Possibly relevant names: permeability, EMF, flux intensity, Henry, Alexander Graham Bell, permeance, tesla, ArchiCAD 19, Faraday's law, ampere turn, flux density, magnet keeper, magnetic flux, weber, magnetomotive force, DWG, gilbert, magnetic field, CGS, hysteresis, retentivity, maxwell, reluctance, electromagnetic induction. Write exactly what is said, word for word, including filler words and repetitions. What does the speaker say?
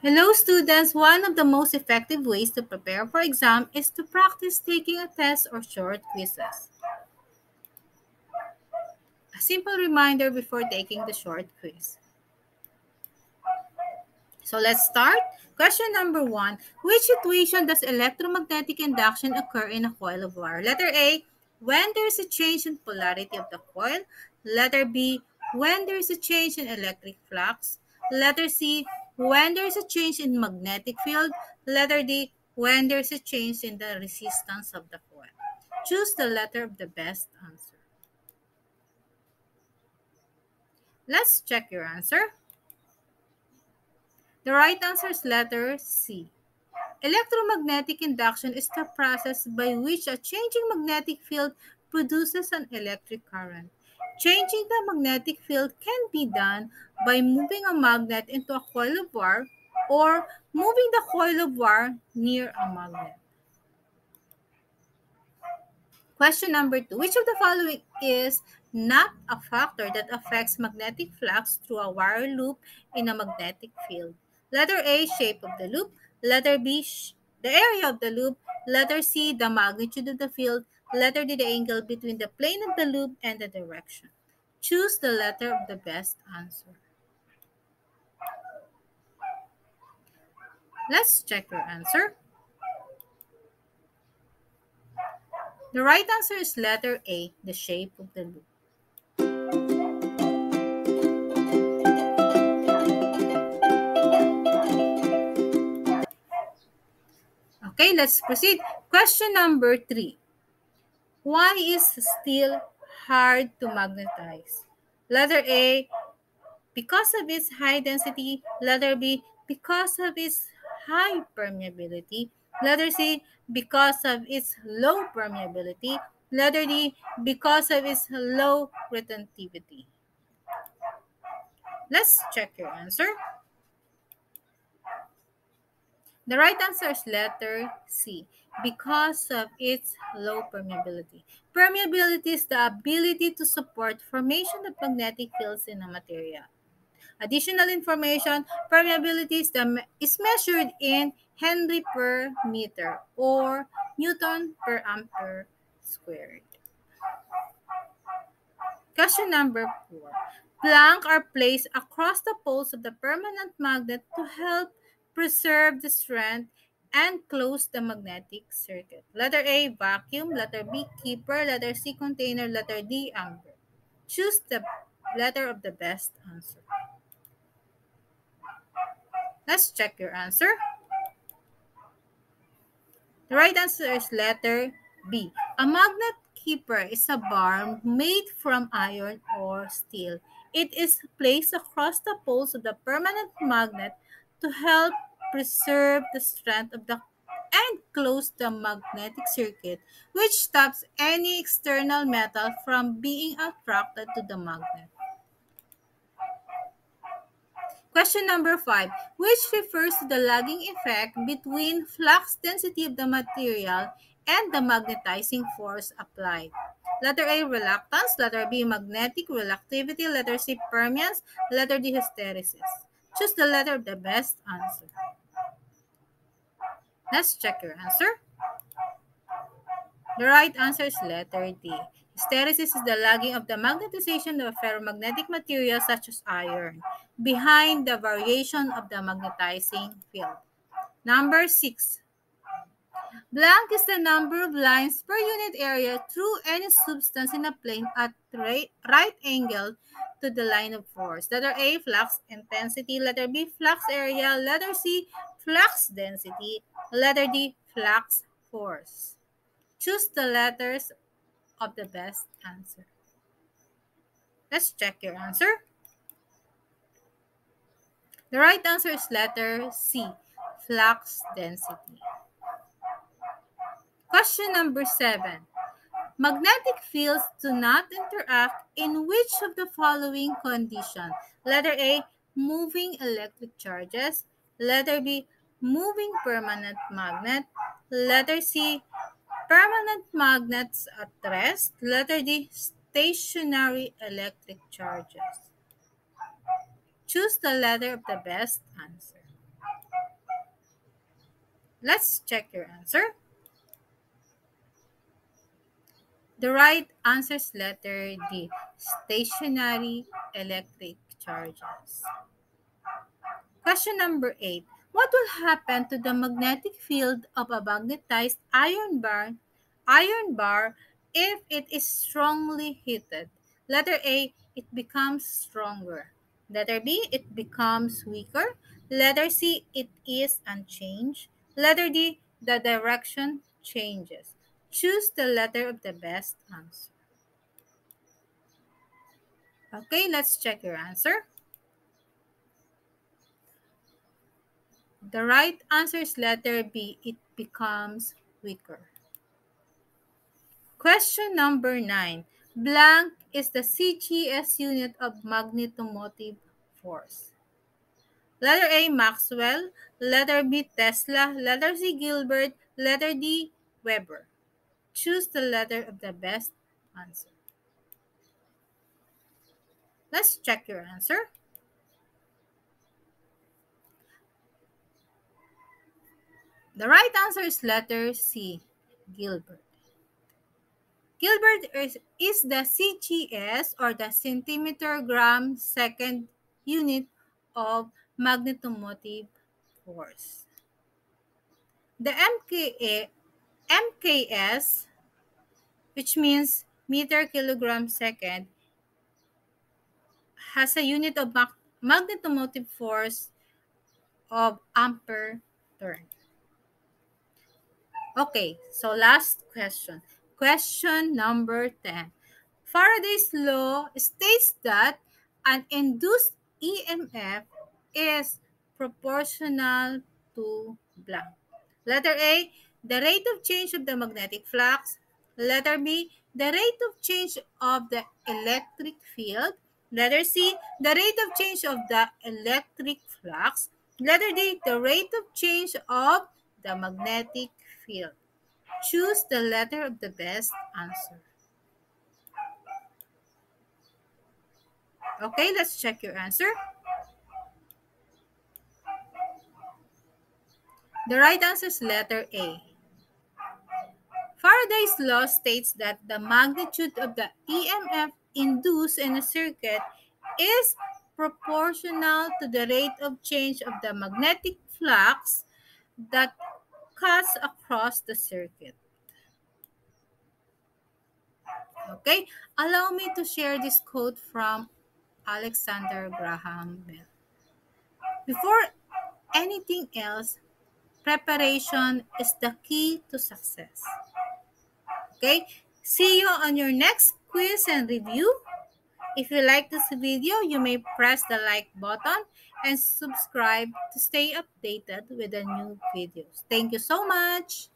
Hello students, one of the most effective ways to prepare for exam is to practice taking a test or short quizzes. A simple reminder before taking the short quiz. So let's start. Question number one, which situation does electromagnetic induction occur in a coil of wire? Letter A, when there is a change in polarity of the coil. Letter B, when there is a change in electric flux. Letter C, when there is a change in magnetic field. Letter D, when there is a change in the resistance of the coil. Choose the letter of the best answer. Let's check your answer. The right answer is letter C. Electromagnetic induction is the process by which a changing magnetic field produces an electric current. Changing the magnetic field can be done by moving a magnet into a coil of wire or moving the coil of wire near a magnet. Question number two. Which of the following is not a factor that affects magnetic flux through a wire loop in a magnetic field? Letter A, shape of the loop. Letter B, the area of the loop. Letter C, the magnitude of the field. Letter D, the angle between the plane of the loop and the direction. Choose the letter of the best answer. Let's check your answer. The right answer is letter A, the shape of the loop. Okay, let's proceed. Question number three. Why is steel hard to magnetize? Letter A, because of its high density. Letter B, because of its high permeability. Letter C, because of its low permeability. Letter D, because of its low retentivity. Let's check your answer. The right answer is letter C, because of its low permeability. Permeability is the ability to support formation of magnetic fields in a material. Additional information, permeability is, the, is measured in Henry per meter or Newton per ampere squared. Question number four. Planks are placed across the poles of the permanent magnet to help preserve the strength and close the magnetic circuit. Letter A, vacuum. Letter B, keeper. Letter C, container. Letter D, ampere. Choose the letter of the best answer. Let's check your answer. The right answer is letter B. A magnet keeper is a bar made from iron or steel. It is placed across the poles of the permanent magnet to help preserve the strength of the and close the magnetic circuit, which stops any external metal from being attracted to the magnet. Question number five, which refers to the lagging effect between flux density of the material and the magnetizing force applied. Letter A, reluctance. Letter B, magnetic reactivity. Letter C, permeance. Letter D, hysteresis. Choose the letter of the best answer. Let's check your answer. The right answer is letter D. Hysteresis is the lagging of the magnetization of ferromagnetic material such as iron behind the variation of the magnetizing field. Number six. Blank is the number of lines per unit area through any substance in a plane at right, right angle to the line of force. Letter A, flux intensity. Letter B, flux area. Letter C, flux density. Letter D, flux force. Choose the letters of the best answer. Let's check your answer. The right answer is letter C, flux density. Question number seven. Magnetic fields do not interact in which of the following conditions? Letter A, moving electric charges. Letter B, moving permanent magnet. Letter C, permanent magnets at rest. Letter D, stationary electric charges. Choose the letter of the best answer. Let's check your answer. The right answer is letter D, stationary electric charges. Question number eight. What will happen to the magnetic field of a magnetized iron bar, iron bar if it is strongly heated? Letter A, it becomes stronger. Letter B, it becomes weaker. Letter C, it is unchanged. Letter D, the direction changes. Choose the letter of the best answer. Okay, let's check your answer. The right answer is letter B, it becomes weaker. Question number nine. Blank is the C G S unit of magnetomotive force. Letter A, Maxwell. Letter B, Tesla. Letter C, Gilbert. Letter D, Weber. Choose the letter of the best answer. Let's check your answer. The right answer is letter C, Gilbert. Gilbert is, is the C G S or the centimeter gram second unit of magnetomotive force. The M K S, which means meter kilogram second, has a unit of mag magnetomotive force of ampere turn. Okay, so last question. Question number ten. Faraday's law states that an induced E M F is proportional to blank. Letter A, the rate of change of the magnetic flux. Letter B, the rate of change of the electric field. Letter C, the rate of change of the electric flux. Letter D, the rate of change of the magnetic field. Choose the letter of the best answer. Okay, let's check your answer. The right answer is letter A. Faraday's law states that the magnitude of the E M F induced in a circuit is proportional to the rate of change of the magnetic flux that cuts across the circuit. Okay, allow me to share this quote from Alexander Graham Bell. Before anything else, preparation is the key to success. Okay, see you on your next quiz and review. If you like this video, you may press the like button and subscribe to stay updated with the new videos. Thank you so much.